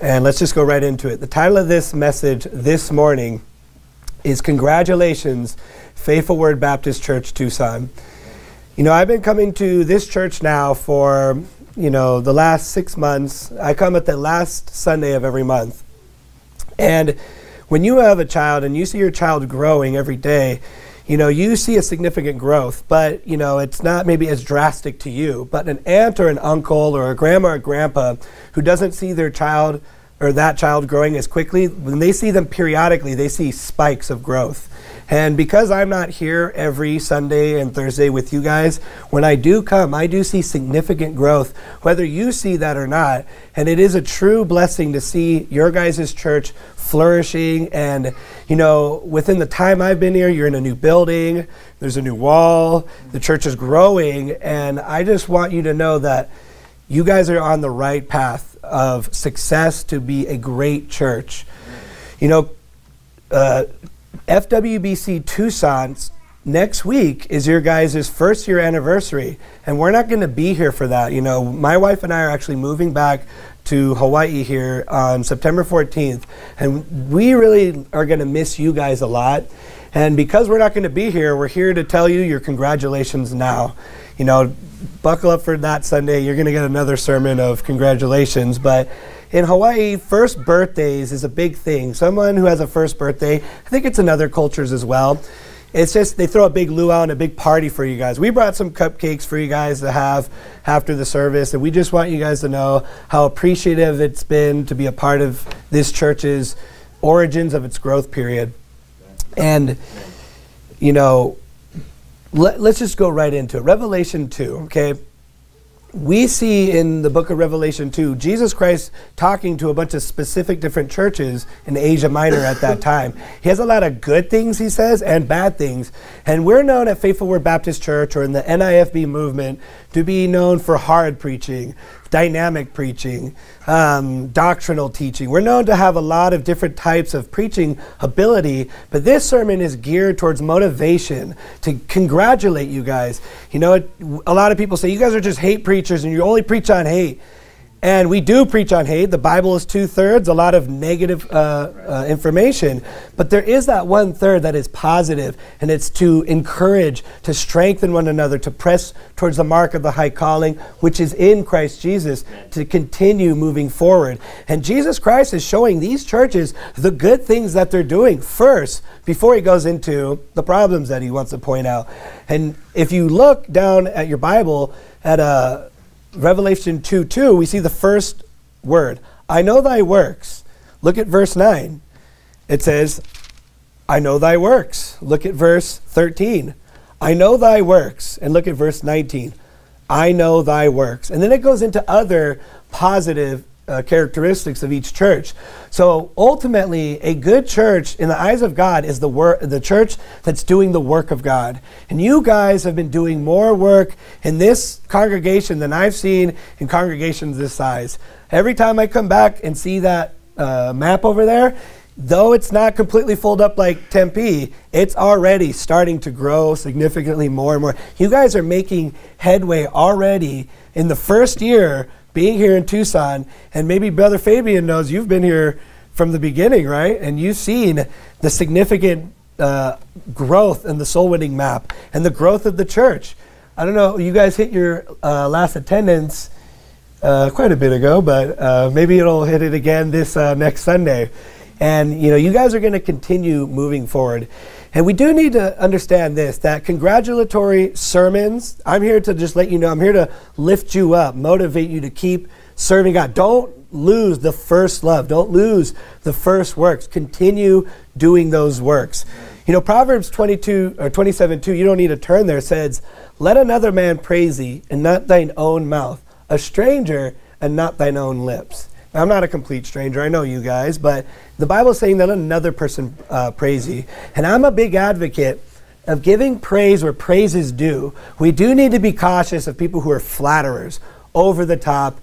And let's just go right into it. The title of this message this morning is Congratulations, Faithful Word Baptist Church, Tucson. You know, I've been coming to this church now for, you know, the last 6 months. I come at the last Sunday of every month. And when you have a child and you see your child growing every day, you know, you see a significant growth, but, you know, it's not maybe as drastic to you. But an aunt or an uncle or a grandma or grandpa who doesn't see their child or that child growing as quickly, when they see them periodically, they see spikes of growth. And because I'm not here every Sunday and Thursday with you guys, when I do come, I do see significant growth, whether you see that or not. And it is a true blessing to see your guys' church flourishing. And, you know, within the time I've been here, you're in a new building, there's a new wall, the church is growing. And I just want you to know that you guys are on the right path of success to be a great church. You know, FWBC Tucson's next week is your guys' first year anniversary, and we're not going to be here for that. You know, my wife and I are actually moving back to Hawaii here on September 14th, and we really are going to miss you guys a lot. And because we're not going to be here, we're here to tell you your congratulations now. You know, buckle up for that Sunday. You're going to get another sermon of congratulations. But in Hawaii, first birthdays is a big thing. Someone who has a first birthday, I think it's in other cultures as well, it's just they throw a big luau and a big party for you guys. We brought some cupcakes for you guys to have after the service, and we just want you guys to know how appreciative it's been to be a part of this church's origins of its growth period. And, you know, let's just go right into it. Revelation 2, okay? We see in the book of Revelation 2, Jesus Christ talking to a bunch of specific different churches in Asia Minor at that time. He has a lot of good things, he says, and bad things. And we're known at Faithful Word Baptist Church or in the NIFB movement to be known for hard preaching, dynamic preaching, doctrinal teaching. We're known to have a lot of different types of preaching ability, but this sermon is geared towards motivation to congratulate you guys. You know, a lot of people say, you guys are just hate preachers and you only preach on hate. And we do preach on hate. The Bible is 2/3, a lot of negative information. But there is that 1/3 that is positive, and it's to encourage, to strengthen one another, to press towards the mark of the high calling, which is in Christ Jesus, to continue moving forward. And Jesus Christ is showing these churches the good things that they're doing first, before he goes into the problems that he wants to point out. And if you look down at your Bible, at a Revelation 2:2, we see the first word. I know thy works. Look at verse 9. It says, I know thy works. Look at verse 13. I know thy works. And look at verse 19. I know thy works. And then it goes into other positive characteristics of each church. So ultimately, a good church in the eyes of God is the church that's doing the work of God. And you guys have been doing more work in this congregation than I've seen in congregations this size. Every time I come back and see that map over there, though it's not completely filled up like Tempe, it's already starting to grow significantly more and more. You guys are making headway already in the first year being here in Tucson. And maybe Brother Fabian knows you've been here from the beginning, right? And you've seen the significant growth in the soul winning map and the growth of the church. I don't know, you guys hit your last attendance quite a bit ago, but maybe it'll hit it again this next Sunday. And you know, you guys are gonna continue moving forward. And we do need to understand this, that congratulatory sermons, I'm here to just let you know, I'm here to lift you up, motivate you to keep serving God. Don't lose the first love. Don't lose the first works. Continue doing those works. You know, Proverbs 22 or 27:2, you don't need to turn there, says, let another man praise thee and not thine own mouth, a stranger and not thine own lips. I'm not a complete stranger, I know you guys, but the Bible's saying that another person praise ye. And I'm a big advocate of giving praise where praise is due. We do need to be cautious of people who are flatterers, over the top,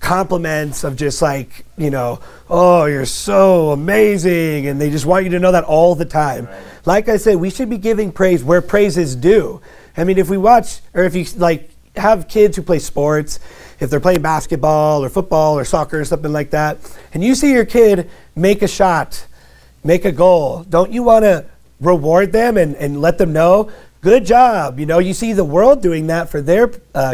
compliments of just like, you know, oh, you're so amazing, and they just want you to know that all the time. Right. Like I said, we should be giving praise where praise is due. I mean, if we watch, or if you like have kids who play sports, if they're playing basketball or football or soccer or something like that, and you see your kid make a shot, make a goal, don't you want to reward them and let them know, good job? You know, you see the world doing that for their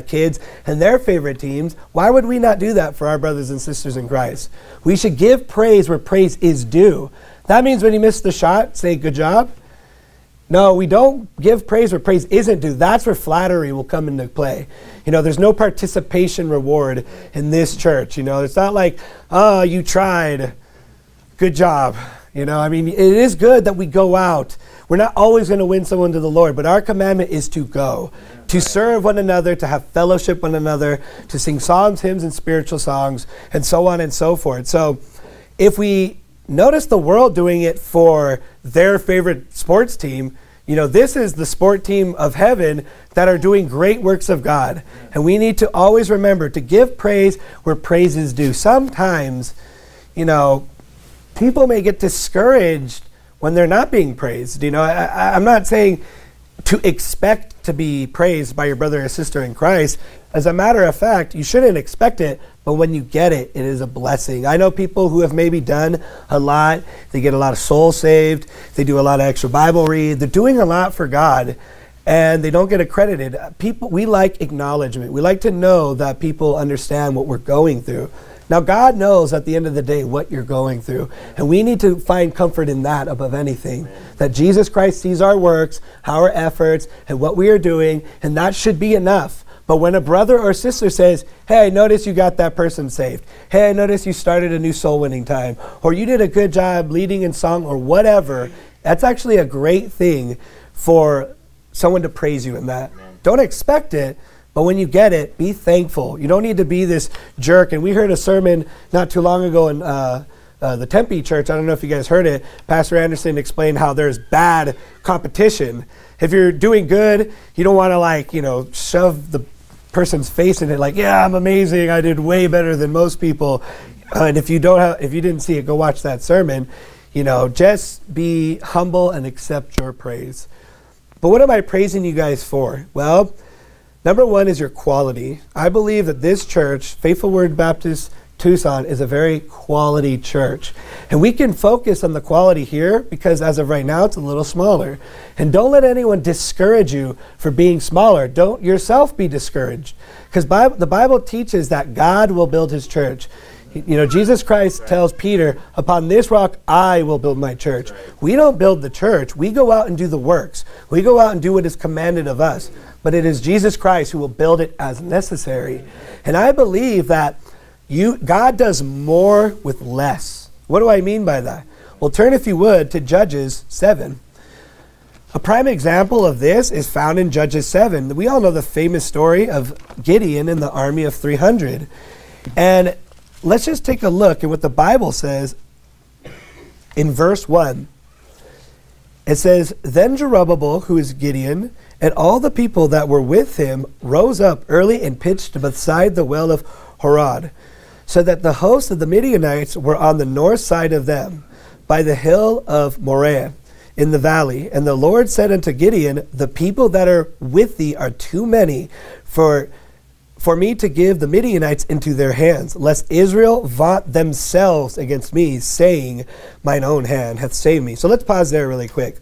kids and their favorite teams. Why would we not do that for our brothers and sisters in Christ? We should give praise where praise is due. That means when you miss the shot, say good job. No, we don't give praise where praise isn't due. That's where flattery will come into play. You know, there's no participation reward in this church. You know, it's not like, oh, you tried, good job. You know, I mean, it is good that we go out. We're not always going to win someone to the Lord, but our commandment is to go, to serve one another, to have fellowship one another, to sing psalms, hymns, and spiritual songs, and so on and so forth. So if we notice the world doing it for their favorite sports team, you know, this is the sport team of heaven that are doing great works of God. And we need to always remember to give praise where praise is due. Sometimes, you know, people may get discouraged when they're not being praised. You know, I'm not saying to expect to be praised by your brother or sister in Christ. As a matter of fact, you shouldn't expect it, but when you get it, it is a blessing. I know people who have maybe done a lot. They get a lot of souls saved. They do a lot of extra Bible read. They're doing a lot for God, and they don't get accredited. People, we like acknowledgement. We like to know that people understand what we're going through. Now, God knows at the end of the day what you're going through. And we need to find comfort in that above anything. Amen. That Jesus Christ sees our works, our efforts, and what we are doing, and that should be enough. But when a brother or sister says, hey, I noticed you got that person saved. Hey, I noticed you started a new soul winning time. Or you did a good job leading in song or whatever. That's actually a great thing for someone to praise you in that. Amen. Don't expect it. But when you get it, be thankful. You don't need to be this jerk. And we heard a sermon not too long ago in the Tempe church. I don't know if you guys heard it. Pastor Anderson explained how there's bad competition. If you're doing good, you don't want to, like, you know, shove the person's face in it like, yeah, I'm amazing. I did way better than most people. And if you didn't see it, go watch that sermon. You know, just be humble and accept your praise. But what am I praising you guys for? Well, number one is your quality. I believe that this church, Faithful Word Baptist Tucson, is a very quality church. And we can focus on the quality here because as of right now, it's a little smaller. And don't let anyone discourage you for being smaller. Don't yourself be discouraged. Because the Bible teaches that God will build his church. You know, Jesus Christ tells Peter, upon this rock I will build my church. We don't build the church. We go out and do the works. We go out and do what is commanded of us. But it is Jesus Christ who will build it as necessary. And I believe that God does more with less. What do I mean by that? Well, turn, if you would, to Judges 7. A prime example of this is found in Judges 7. We all know the famous story of Gideon and the army of 300. And let's just take a look at what the Bible says in verse 1. It says, then Zerubbabel, who is Gideon, and all the people that were with him rose up early and pitched beside the well of Horod, so that the host of the Midianites were on the north side of them, by the hill of Moreh, in the valley. And the Lord said unto Gideon, the people that are with thee are too many for me to give the Midianites into their hands, lest Israel vaunt themselves against me, saying, mine own hand hath saved me. So let's pause there really quick.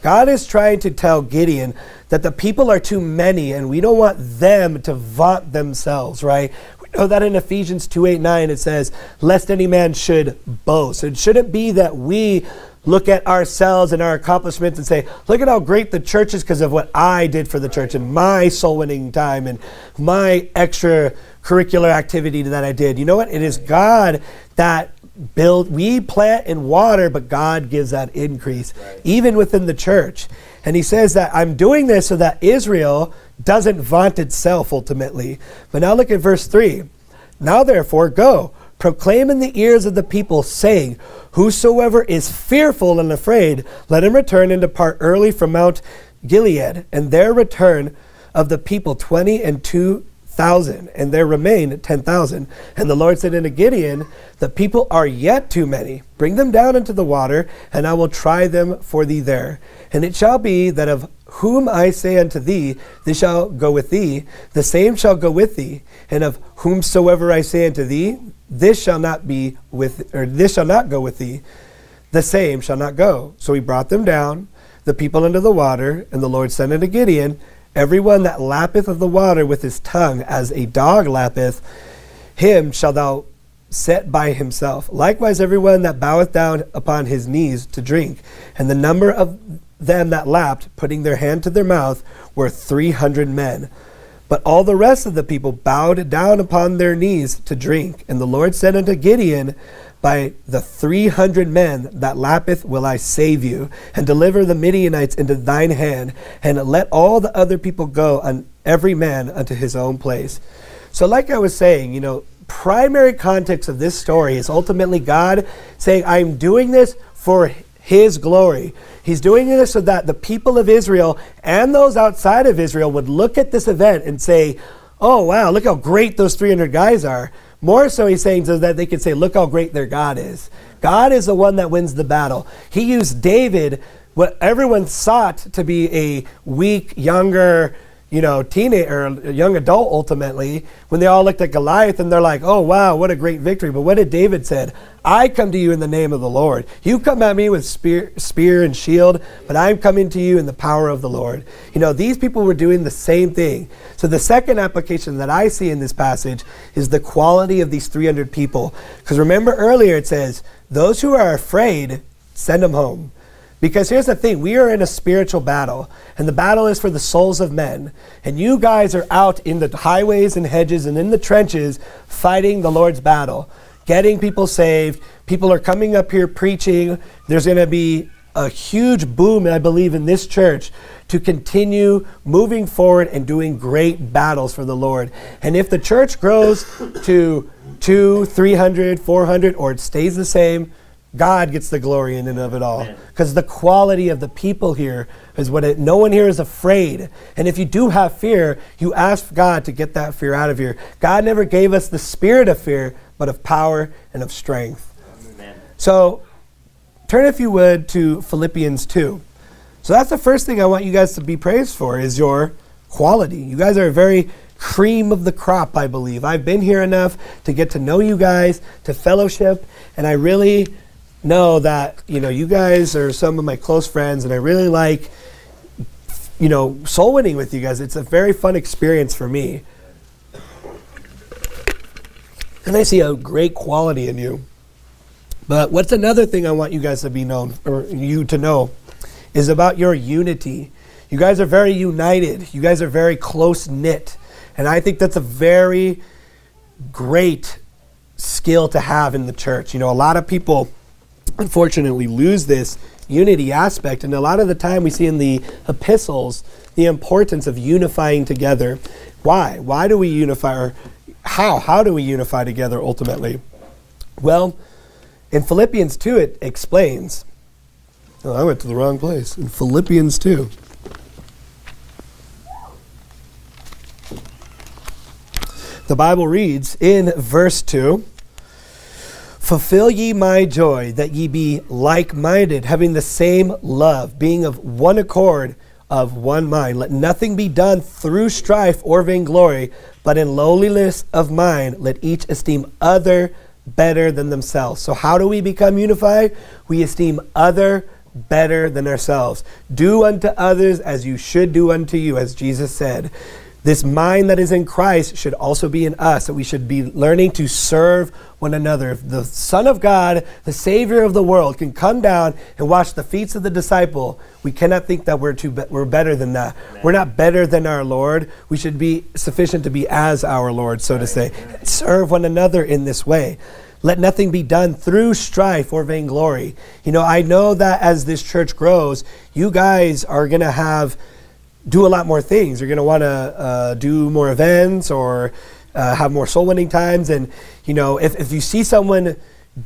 God is trying to tell Gideon that the people are too many, and we don't want them to vaunt themselves, right? We know that in Ephesians 2:8-9, it says, lest any man should boast. It shouldn't be that we look at ourselves and our accomplishments and say, look at how great the church is because of what I did for the church and my soul winning time and my extracurricular activity that I did. You know what? It is God that builds. We plant and water, but God gives that increase, right, even within the church. And he says that I'm doing this so that Israel doesn't vaunt itself ultimately. But now look at verse 3. Now therefore go, proclaim in the ears of the people, saying, whosoever is fearful and afraid, let him return and depart early from Mount Gilead. And there return of the people 20 and two 1,000, and there remain 10,000. And the Lord said unto Gideon, the people are yet too many. Bring them down into the water, and I will try them for thee there. And it shall be that of whom I say unto thee, this shall go with thee, the same shall go with thee. And of whomsoever I say unto thee, this shall not be with, or this shall not go with thee, the same shall not go. So he brought them down, the people into the water, and the Lord said unto Gideon, everyone that lappeth of the water with his tongue, as a dog lappeth, him shall thou set by himself. Likewise, everyone that boweth down upon his knees to drink. And the number of them that lapped, putting their hand to their mouth, were 300 men. But all the rest of the people bowed down upon their knees to drink. And the Lord said unto Gideon, by the 300 men that lappeth will I save you, and deliver the Midianites into thine hand, and let all the other people go, on every man unto his own place. So like I was saying, you know, primary context of this story is ultimately God saying, I'm doing this for his glory. He's doing this so that the people of Israel and those outside of Israel would look at this event and say, oh wow, look how great those 300 guys are. More so he's saying so that they can say, look how great their God is. God is the one that wins the battle. He used David, what everyone sought to be a weak, younger, you know, teenager, or young adult ultimately, when they all looked at Goliath and they're like, oh wow, what a great victory. But what did David said? I come to you in the name of the Lord. You come at me with spear and shield, but I'm coming to you in the power of the Lord. You know, these people were doing the same thing. So the second application that I see in this passage is the quality of these 300 people. Because remember earlier it says, those who are afraid, send them home. Because here's the thing, we are in a spiritual battle, and the battle is for the souls of men. And you guys are out in the highways and hedges and in the trenches fighting the Lord's battle, getting people saved. People are coming up here preaching. There's going to be a huge boom, I believe, in this church to continue moving forward and doing great battles for the Lord. And if the church grows to 200, 300, 400, or it stays the same, God gets the glory in and of it all, because the quality of the people here is what it, no one here is afraid. And if you do have fear, you ask God to get that fear out of here. God never gave us the spirit of fear, but of power and of strength. Amen. So turn, if you would, to Philippians 2. So that's the first thing I want you guys to be praised for, is your quality. You guys are very cream of the crop, I believe. I've been here enough to get to know you guys, to fellowship, and I really know that, you know, you guys are some of my close friends, and I really like, you know, soul winning with you guys. It's a very fun experience for me. And I see a great quality in you. But what's another thing I want you guys to be known, or you to know, is about your unity. You guys are very united. You guys are very close-knit. And I think that's a very great skill to have in the church. You know, a lot of people unfortunately lose this unity aspect, and a lot of the time we see in the epistles the importance of unifying together. Why do we unify, or how do we unify together ultimately? Well, in Philippians 2 it explains. Oh, I went to the wrong place. In Philippians 2. The Bible reads in verse 2, fulfill ye my joy, that ye be like-minded, having the same love, being of one accord, of one mind. Let nothing be done through strife or vainglory, but in lowliness of mind, let each esteem other better than themselves. So how do we become unified? We esteem other better than ourselves. Do unto others as you should do unto you, as Jesus said. This mind that is in Christ should also be in us, that we should be learning to serve one another. If the Son of God, the Savior of the world, can come down and wash the feet of the disciple, we cannot think that we're better than that. Amen. We're not better than our Lord. We should be sufficient to be as our Lord, so to say. Amen. Serve one another in this way. Let nothing be done through strife or vainglory. You know, I know that as this church grows, you guys are going to have do a lot more things. You're going to want to do more events, or have more soul winning times. And you know, if you see someone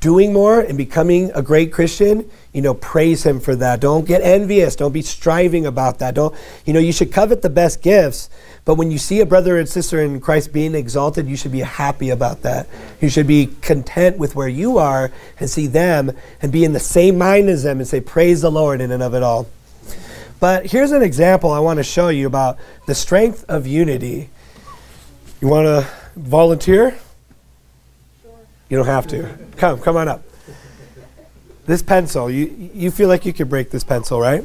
doing more and becoming a great Christian, you know, praise him for that. Don't get envious. Don't be striving about that. Don't, you know, you should covet the best gifts, but when you see a brother and sister in Christ being exalted, you should be happy about that. You should be content with where you are and see them and be in the same mind as them and say, praise the Lord in and of it all. But here's an example I want to show you about the strength of unity. You want to volunteer? You don't have to. Come on up. This pencil, you feel like you could break this pencil, right?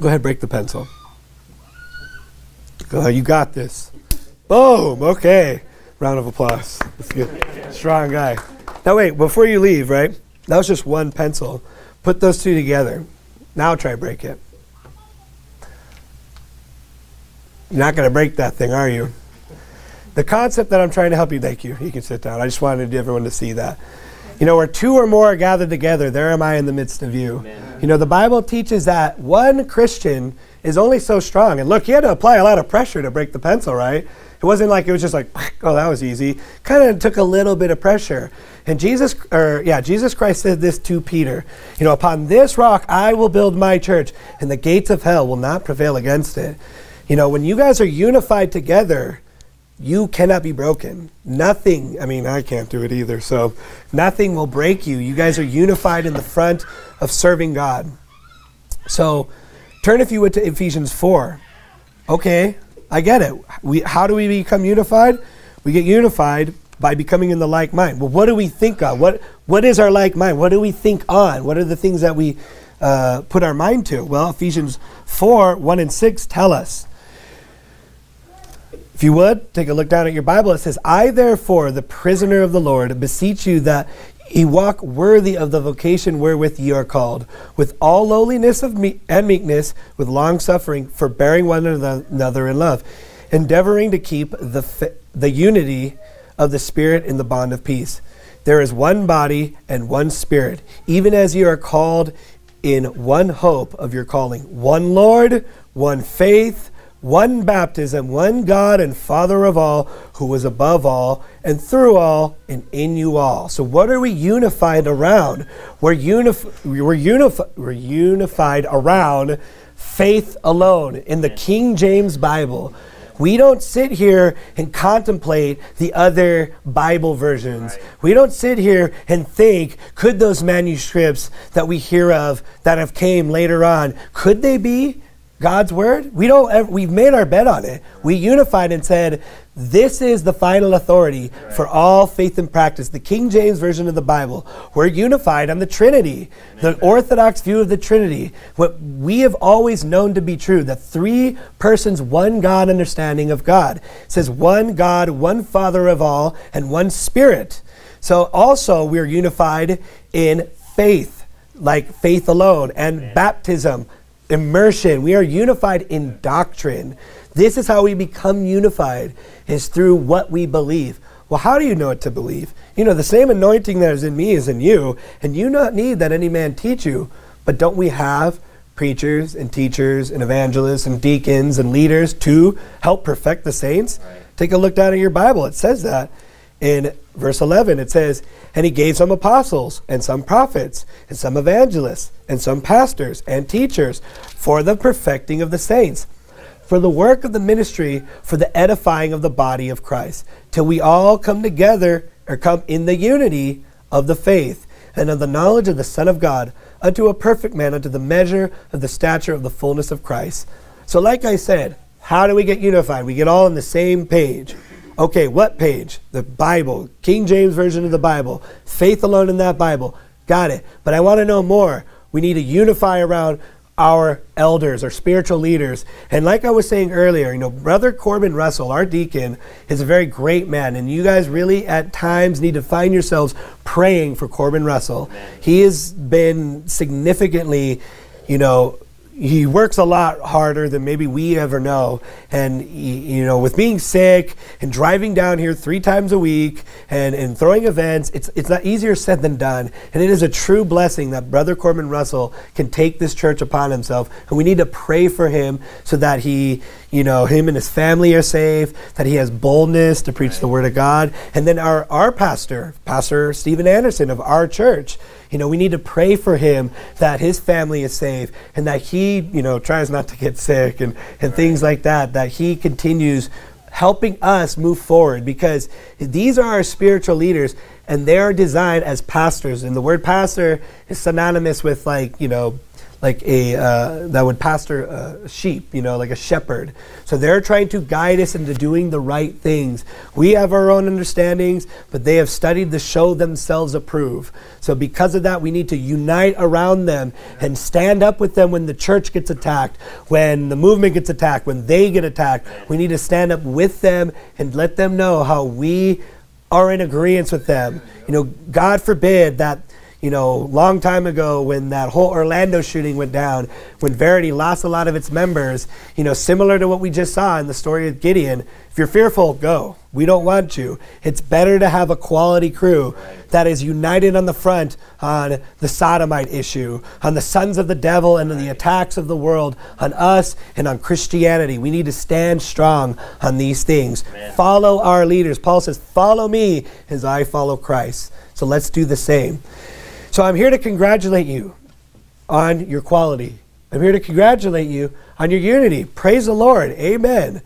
Go ahead, break the pencil. Oh, you got this. Boom, okay. Round of applause. That's good. Strong guy. Now wait, before you leave, right? That was just one pencil. Put those two together. Now try break it. You're not going to break that thing, are you? The concept that I'm trying to help you, thank you. You can sit down. I just wanted everyone to see that. You know, where two or more are gathered together, there am I in the midst of you. Amen. You know, the Bible teaches that one Christian is only so strong. And look, he had to apply a lot of pressure to break the pencil, right? It wasn't like it was just like, oh, that was easy. Kind of took a little bit of pressure. And Jesus Christ said this to Peter. You know, upon this rock I will build my church, and the gates of hell will not prevail against it. You know, when you guys are unified together, you cannot be broken. Nothing, I mean, I can't do it either, so nothing will break you. You guys are unified in the front of serving God. So turn, if you would, to Ephesians 4. Okay, I get it. How do we become unified? We get unified by becoming in the like mind. Well, what do we think on? What is our like mind? What do we think on? What are the things that we put our mind to? Well, Ephesians 4:1-6 tell us. If you would, take a look down at your Bible. It says, I therefore, the prisoner of the Lord, beseech you that ye walk worthy of the vocation wherewith ye are called, with all lowliness of meekness, with long suffering, forbearing one another in love, endeavoring to keep the unity of the Spirit in the bond of peace. There is one body and one Spirit, even as ye are called in one hope of your calling, one Lord, one faith, one baptism, one God and Father of all, who was above all and through all and in you all. So what are we unified around? We're unified around faith alone in the King James Bible. We don't sit here and contemplate the other Bible versions. Right. We don't sit here and think, could those manuscripts that we hear of that have came later on, could they be God's word? We don't ever, we've made our bet on it. We unified and said, this is the final authority for all faith and practice, the King James Version of the Bible. We're unified on the Trinity, the Orthodox view of the Trinity, what we have always known to be true, the three persons, one God understanding of God. It says one God, one Father of all, and one Spirit. So also we're unified in faith, like faith alone, and baptism, immersion. We are unified in doctrine. This is how we become unified, is through what we believe. Well, how do you know what to believe? You know, the same anointing that is in me is in you, and you not need that any man teach you. But don't we have preachers and teachers and evangelists and deacons and leaders to help perfect the saints? Right. Take a look down at your Bible. It says that in verse 11. It says, and he gave some apostles and some prophets and some evangelists and some pastors and teachers for the perfecting of the saints, for the work of the ministry, for the edifying of the body of Christ, till we all come together, or come in the unity of the faith and of the knowledge of the Son of God, unto a perfect man, unto the measure of the stature of the fullness of Christ. So like I said, how do we get unified? We get all on the same page. Okay, what page? The Bible, King James Version of the Bible, faith alone in that Bible. Got it. But I want to know more. We need to unify around our elders, our spiritual leaders. And like I was saying earlier, you know, Brother Corbin Russell, our deacon, is a very great man. And you guys really at times need to find yourselves praying for Corbin Russell. Amen. He has been significantly, you know, he works a lot harder than maybe we ever know. And, you know, with being sick and driving down here 3 times a week and throwing events, it's not easier said than done. And it is a true blessing that Brother Corbin Russell can take this church upon himself. And we need to pray for him so that he, you know, him and his family are safe, that he has boldness to preach the Word of God. And then our pastor, Pastor Stephen Anderson of our church, you know, we need to pray for him that his family is safe and that he, you know, tries not to get sick and things like that, that he continues helping us move forward, because these are our spiritual leaders and they're designed as pastors. And the word pastor is synonymous with, like, you know, like a, that would pastor sheep, you know, like a shepherd. So they're trying to guide us into doing the right things. We have our own understandings, but they have studied to show themselves approve. So because of that, we need to unite around them and stand up with them when the church gets attacked, when the movement gets attacked, when they get attacked. We need to stand up with them and let them know how we are in agreement with them. You know, God forbid that, you know, long time ago when that whole Orlando shooting went down, when Verity lost a lot of its members, you know, similar to what we just saw in the story of Gideon, if you're fearful, go. We don't want you. It's better to have a quality crew that is united on the front on the sodomite issue, on the sons of the devil and on the attacks of the world, on us and on Christianity. We need to stand strong on these things. Amen. Follow our leaders. Paul says, follow me as I follow Christ. So let's do the same. So I'm here to congratulate you on your quality. I'm here to congratulate you on your unity. Praise the Lord. Amen.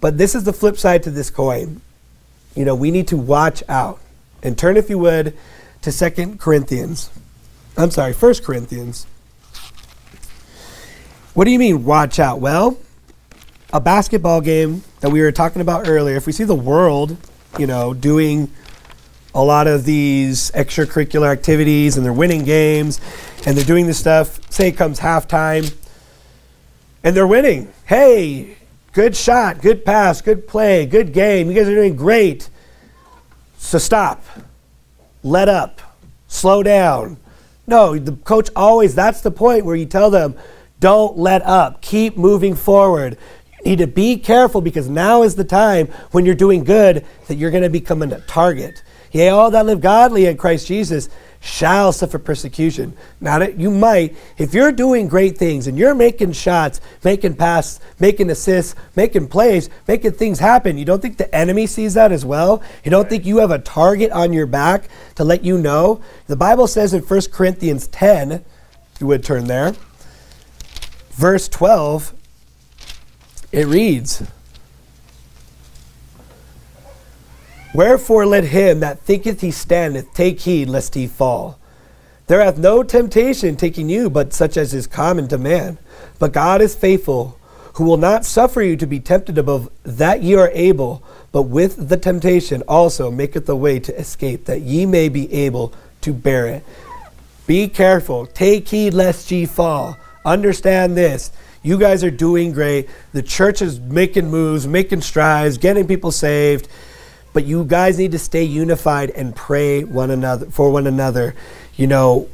But this is the flip side to this coin. You know, we need to watch out. And turn, if you would, to 1 Corinthians. What do you mean, watch out? Well, a basketball game that we were talking about earlier, if we see the world, you know, doing a lot of these extracurricular activities and they're winning games and they're doing this stuff, say it comes halftime and they're winning. Hey, good shot, good pass, good play, good game. You guys are doing great. So stop, let up, slow down. No, the coach always, that's the point where you tell them, don't let up, keep moving forward. You need to be careful, because now is the time when you're doing good that you're gonna become a target. Yea, all that live godly in Christ Jesus shall suffer persecution. Now that you might, if you're doing great things and you're making shots, making passes, making assists, making plays, making things happen, you don't think the enemy sees that as well? You don't think you have a target on your back to let you know? The Bible says in 1 Corinthians 10, if you would turn there, verse 12, it reads, wherefore let him that thinketh he standeth take heed lest he fall. There hath no temptation taken you but such as is common to man. But God is faithful, who will not suffer you to be tempted above that ye are able, but with the temptation also maketh a way to escape, that ye may be able to bear it. Be careful. Take heed lest ye fall. Understand this. You guys are doing great. The church is making moves, making strides, getting people saved. But you guys need to stay unified and pray for one another. You know,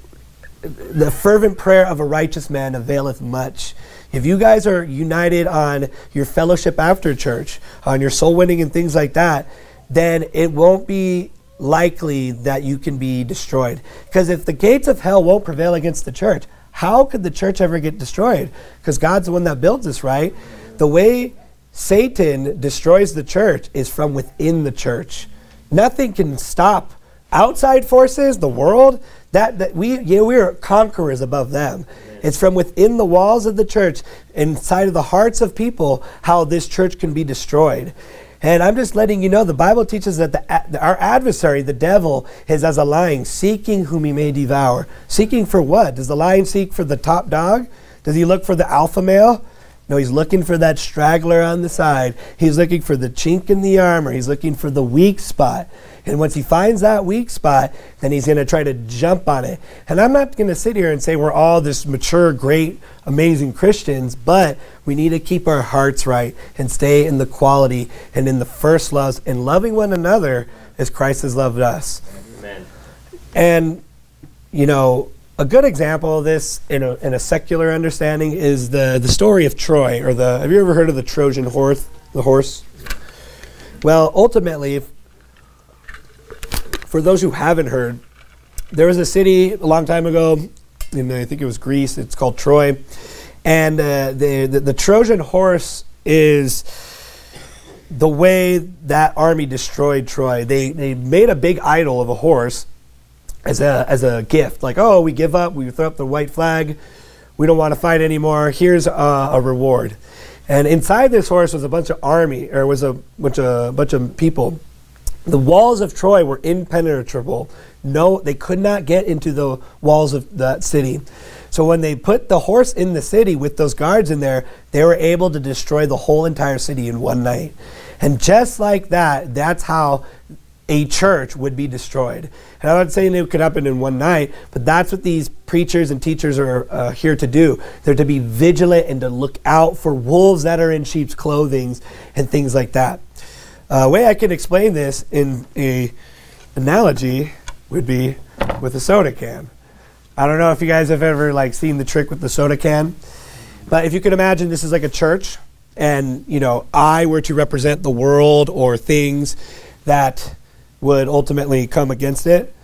the fervent prayer of a righteous man availeth much. If you guys are united on your fellowship after church, on your soul winning and things like that, then it won't be likely that you can be destroyed. Because if the gates of hell won't prevail against the church, how could the church ever get destroyed? Because God's the one that builds us, right? The way Satan destroys the church is from within the church. Nothing can stop outside forces, the world, that we are conquerors above them. It's from within the walls of the church, inside of the hearts of people, how this church can be destroyed. And I'm just letting you know, the Bible teaches that our adversary, the devil, is as a lion, seeking whom he may devour. Seeking for what? Does the lion seek for the top dog? Does he look for the alpha male? No, he's looking for that straggler on the side. He's looking for the chink in the armor. He's looking for the weak spot. And once he finds that weak spot, then he's going to try to jump on it. And I'm not going to sit here and say we're all this mature, great, amazing Christians, but we need to keep our hearts right and stay in the quality and in the first loves and loving one another as Christ has loved us. Amen. And, you know, A good example of this in a secular understanding is the story of Troy, or the, have you ever heard of the Trojan horse? The horse? Well, ultimately, for those who haven't heard, there was a city a long time ago, in I think it was Greece, it's called Troy, and the Trojan horse is the way that army destroyed Troy. They made a big idol of a horse as a gift, like, oh, we give up, we throw up the white flag, we don't want to fight anymore, here's a reward. And inside this horse was a bunch of army, or was a bunch of people. The walls of Troy were impenetrable. No, they could not get into the walls of that city. So when they put the horse in the city with those guards in there, they were able to destroy the whole entire city in one night. And just like that, that's how a church would be destroyed. And I'm not saying it could happen in one night, but that's what these preachers and teachers are here to do. They're to be vigilant and to look out for wolves that are in sheep's clothing and things like that. A way I can explain this in an analogy would be with a soda can. I don't know if you guys have ever seen the trick with the soda can, but if you can imagine this is like a church, and I were to represent the world or things that would ultimately come against it,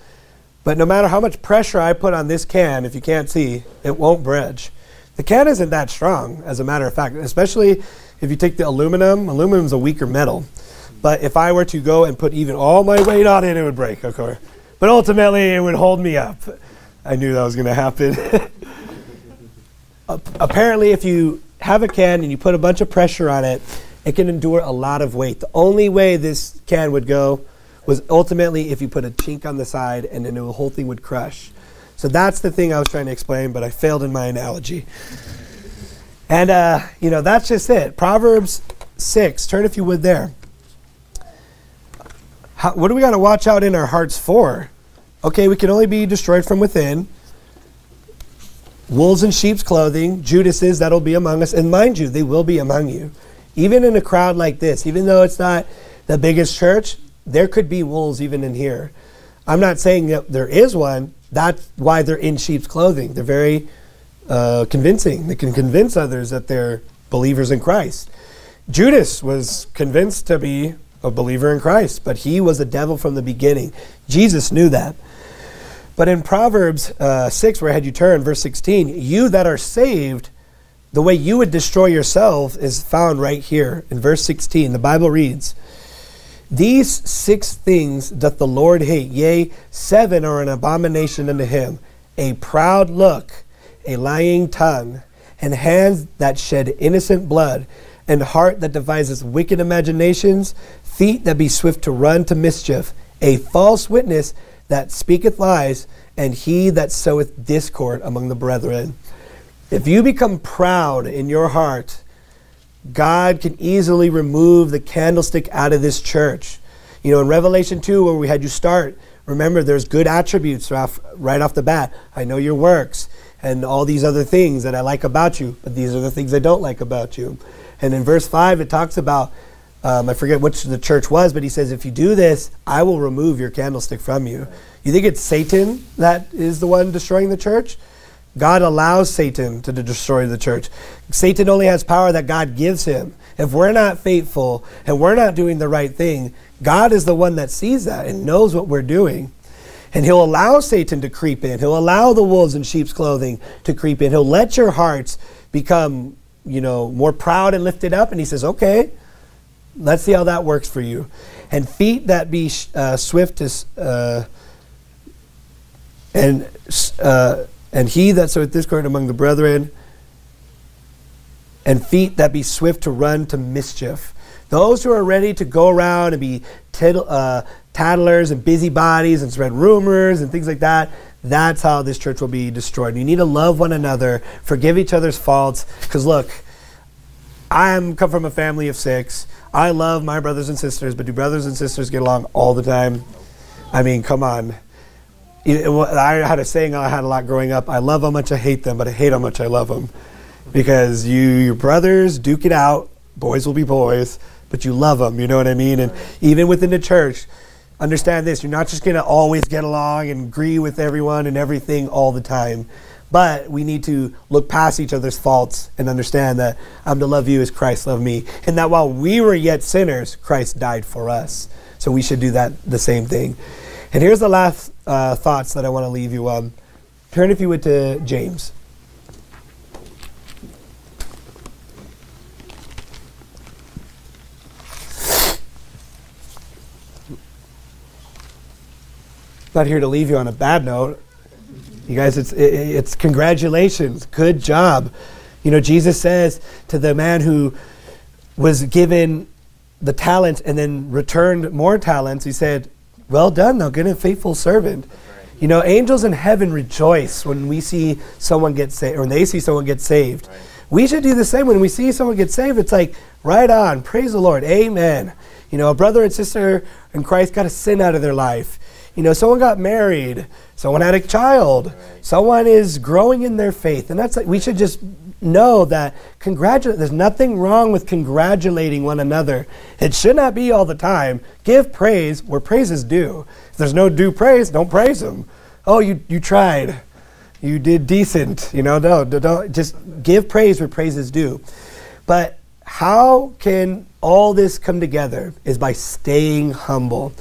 but no matter how much pressure I put on this can, if you can't see, it won't budge. The can isn't that strong, as a matter of fact, especially if you take the aluminum. Aluminum's a weaker metal, but if I were to go and put even all my weight on it, it would break, of course. But ultimately, it would hold me up. I knew that was going to happen. Apparently, if you have a can and you put a bunch of pressure on it, it can endure a lot of weight. The only way this can would go was ultimately if you put a chink on the side, and then the whole thing would crush. So that's the thing I was trying to explain, but I failed in my analogy. And that's just it. Proverbs 6. Turn if you would there. What do we got to watch out in our hearts for? Okay, we can only be destroyed from within. Wolves in sheep's clothing, Judases, that'll be among us. And mind you, they will be among you. Even in a crowd like this, even though it's not the biggest church, there could be wolves even in here. I'm not saying that there is one. That's why they're in sheep's clothing. They're very convincing. They can convince others that they're believers in Christ. Judas was convinced to be a believer in Christ, but he was a devil from the beginning. Jesus knew that. But in Proverbs 6, where I had you turn, verse 16, you that are saved, the way you would destroy yourself is found right here in verse 16. The Bible reads, "These 6 things doth the Lord hate, yea, 7 are an abomination unto him, a proud look, a lying tongue, and hands that shed innocent blood, and heart that devises wicked imaginations, feet that be swift to run to mischief, a false witness that speaketh lies, and he that soweth discord among the brethren." If you become proud in your heart, God can easily remove the candlestick out of this church. In Revelation 2, where we had you start, remember there's good attributes right off the bat. I know your works and all these other things that I like about you, but these are the things I don't like about you. And in verse 5, it talks about, I forget which the church was, but he says, if you do this, I will remove your candlestick from you. You think it's Satan that is the one destroying the church? God allows Satan to destroy the church. Satan only has power that God gives him. If we're not faithful and we're not doing the right thing, God is the one that sees that and knows what we're doing. And he'll allow Satan to creep in. He'll allow the wolves in sheep's clothing to creep in. He'll let your hearts become more proud and lifted up, and he says, okay, let's see how that works for you. And feet that be swift to, and he that soweth discord among the brethren, and feet that be swift to run to mischief. Those who are ready to go around and be tattlers and busybodies and spread rumors and things like that, that's how this church will be destroyed. You need to love one another, forgive each other's faults, because look, I come from a family of 6. I love my brothers and sisters, but do brothers and sisters get along all the time? I mean, come on. I had a saying I had a lot growing up: I love how much I hate them, but I hate how much I love them. Because your brothers duke it out, boys will be boys, but you love them, you know what I mean? And even within the church, Understand this, you're not just going to always get along and agree with everyone and everything all the time. But we need to look past each other's faults and understand that I'm to love you as Christ loved me. And that while we were yet sinners, Christ died for us. So we should do that, the same thing. And here's the last thoughts that I want to leave you on. Turn, if you would, to James. Not here to leave you on a bad note. You guys, it's congratulations, good job. You know, Jesus says to the man who was given the talents and then returned more talents, he said, well done, thou good and faithful servant. Right. You know, angels in heaven rejoice when we see someone get saved, or when they see someone get saved. Right. We should do the same when we see someone get saved. It's like, right on, praise the Lord, amen. You know, a brother and sister in Christ got a sin out of their life. You know, someone got married, someone had a child, right. Someone is growing in their faith. And that's like, we should just know that there's nothing wrong with congratulating one another. It should not be all the time. Give praise where praise is due. If there's no due praise, don't praise them. Oh, you tried. You did decent. You know, no, don't, just give praise where praise is due. But how can all this come together is by staying humble.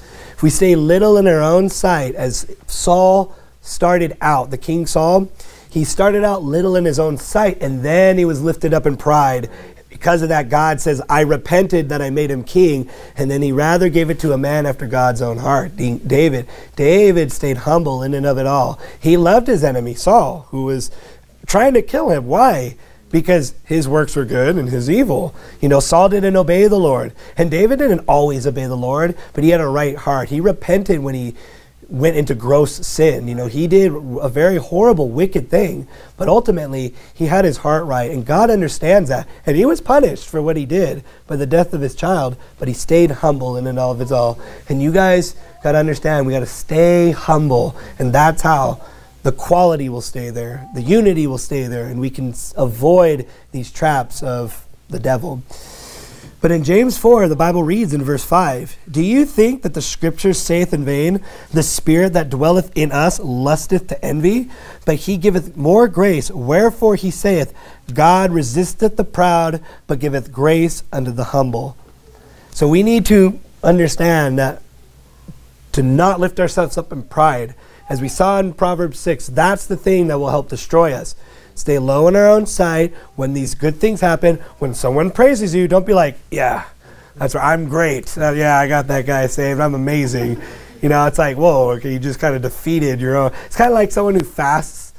We stay little in our own sight. As Saul started out, the King Saul, he started out little in his own sight, and then he was lifted up in pride. Because of that, God says, I repented that I made him king, and then he rather gave it to a man after God's own heart, David. David stayed humble in and of it all. He loved his enemy, Saul, who was trying to kill him. Why? Because his works were good and his evil. You know, Saul didn't obey the Lord. And David didn't always obey the Lord, but he had a right heart. He repented when he went into gross sin. You know, he did a very horrible, wicked thing. But ultimately, he had his heart right. And God understands that. And he was punished for what he did by the death of his child. But he stayed humble in and all of his all. And you guys got to understand, we got to stay humble. And that's how the quality will stay there, the unity will stay there, and we can avoid these traps of the devil. But in James 4, the Bible reads in verse 5, do you think that the scripture saith in vain, the spirit that dwelleth in us lusteth to envy, but he giveth more grace, wherefore he saith, God resisteth the proud, but giveth grace unto the humble. So we need to understand that to not lift ourselves up in pride. As we saw in Proverbs 6, that's the thing that will help destroy us. Stay low in our own sight. When these good things happen, when someone praises you, don't be like, yeah, that's right, I'm great. Yeah, I got that guy saved. I'm amazing. You know, it's like, whoa, okay, you just kind of defeated your own. It's kind of like someone who fasts,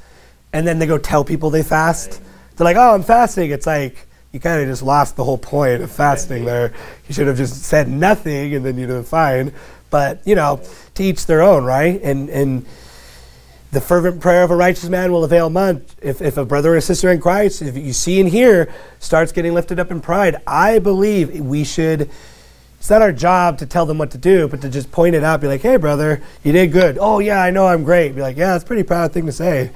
and then they go tell people they fast. They're like, oh, I'm fasting. It's like, you kind of just lost the whole point of fasting there. You should have just said nothing, and then you'd have been fine. But, you know, to each their own, right? And the fervent prayer of a righteous man will avail much. If a brother or sister in Christ, if you see and hear, starts getting lifted up in pride, I believe we should, it's not our job to tell them what to do, but to just point it out, be like, hey, brother, you did good. Oh, yeah, I know I'm great. Be like, yeah, that's a pretty proud thing to say.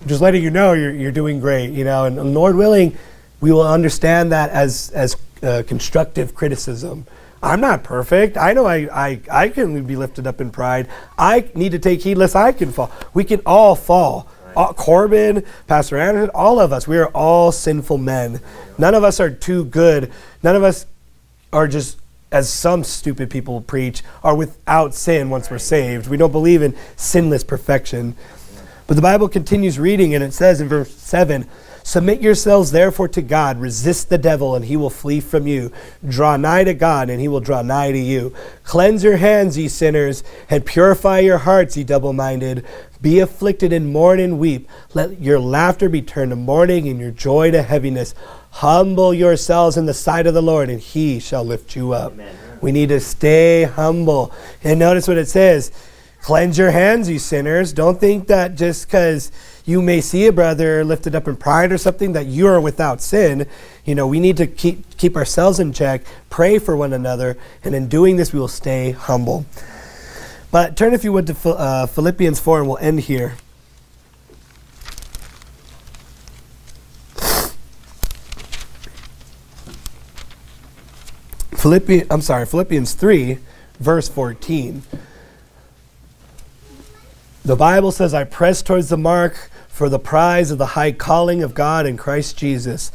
I'm just letting you know you're doing great, you know. And Lord willing, we will understand that as constructive criticism. I'm not perfect. I know I can be lifted up in pride. I need to take heed lest I can fall. We can all fall. Right. Corbin, Pastor Anderson, all of us. We are all sinful men. None of us are too good. None of us are just, as some stupid people preach, are without sin once we're saved. We don't believe in sinless perfection. But the Bible continues reading, and it says in verse 7, submit yourselves therefore to God. Resist the devil, and he will flee from you. Draw nigh to God, and he will draw nigh to you. Cleanse your hands, ye sinners, and purify your hearts, ye double-minded. Be afflicted and mourn and weep. Let your laughter be turned to mourning, and your joy to heaviness. Humble yourselves in the sight of the Lord, and he shall lift you up. Amen. We need to stay humble. And notice what it says. Cleanse your hands, ye sinners. Don't think that just because you may see a brother lifted up in pride or something that you are without sin. You know, we need to keep ourselves in check, pray for one another, and in doing this we will stay humble. But turn, if you would, to Philippians 4, and we'll end here. Philippians 3, verse 14. The Bible says, I press towards the mark for the prize of the high calling of God in Christ Jesus.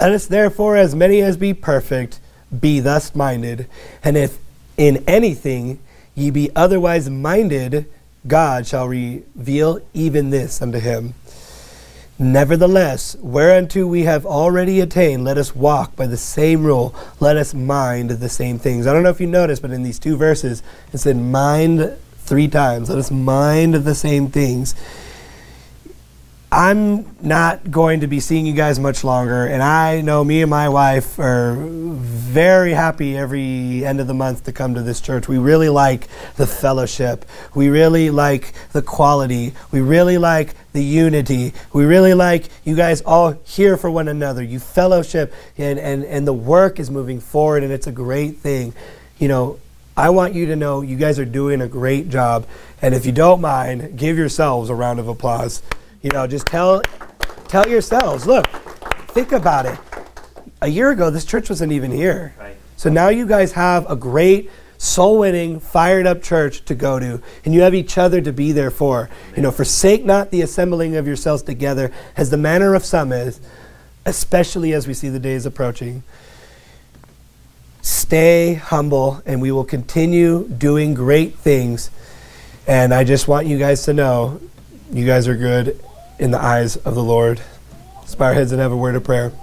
Let us therefore, as many as be perfect, be thus minded. And if in anything ye be otherwise minded, God shall reveal even this unto him. Nevertheless, whereunto we have already attained, let us walk by the same rule. Let us mind the same things. I don't know if you noticed, but in these two verses, it said mind three times. Let us mind the same things. I'm not going to be seeing you guys much longer, and I know me and my wife are very happy every end of the month to come to this church. We really like the fellowship. We really like the quality. We really like the unity. We really like you guys all here for one another. You fellowship, and the work is moving forward, and it's a great thing. You know, I want you to know you guys are doing a great job, and if you don't mind, give yourselves a round of applause. You know, just tell yourselves, look, think about it. A year ago, this church wasn't even here. Right. So now you guys have a great, soul-winning, fired-up church to go to, and you have each other to be there for. Amen. You know, forsake not the assembling of yourselves together, as the manner of some is, especially as we see the days approaching. Stay humble, and we will continue doing great things. And I just want you guys to know, you guys are good in the eyes of the Lord. Let's bow our heads and have a word of prayer.